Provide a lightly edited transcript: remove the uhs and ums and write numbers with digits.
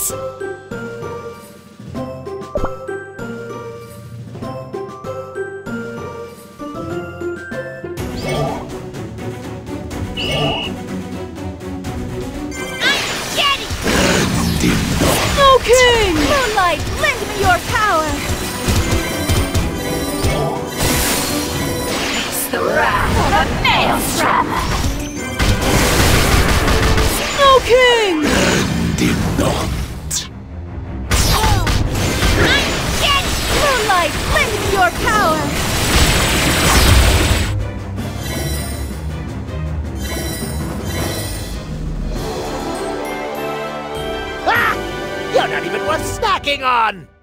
please? King! Moonlight, lend me your power! It's the wrath of a maelstrom! Snow King! Did not! Oh, I get it! Moonlight, lend me your power! You're not even worth snacking on!